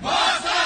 Бостандык!